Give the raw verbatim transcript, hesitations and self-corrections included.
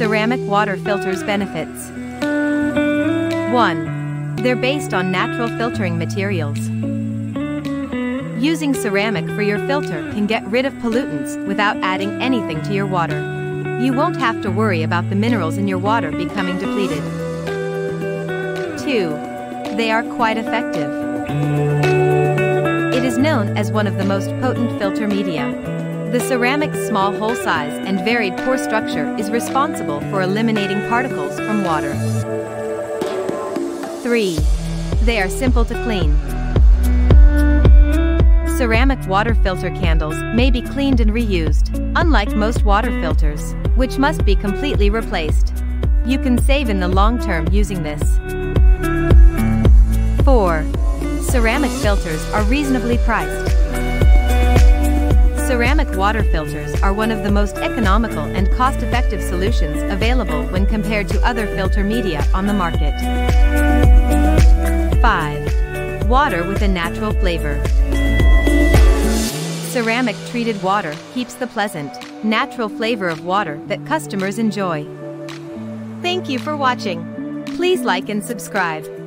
Ceramic water filters benefits. One. They're based on natural filtering materials. Using ceramic for your filter can get rid of pollutants without adding anything to your water. You won't have to worry about the minerals in your water becoming depleted. Two. They are quite effective. It is known as one of the most potent filter media. The ceramic's small hole size and varied pore structure is responsible for eliminating particles from water. Three. They are simple to clean. Ceramic water filter candles may be cleaned and reused, unlike most water filters, which must be completely replaced. You can save in the long term using this. Four. Ceramic filters are reasonably priced. Ceramic water filters are one of the most economical and cost-effective solutions available when compared to other filter media on the market. Five. Water with a natural flavor. Ceramic treated water keeps the pleasant, natural flavor of water that customers enjoy. Thank you for watching. Please like and subscribe.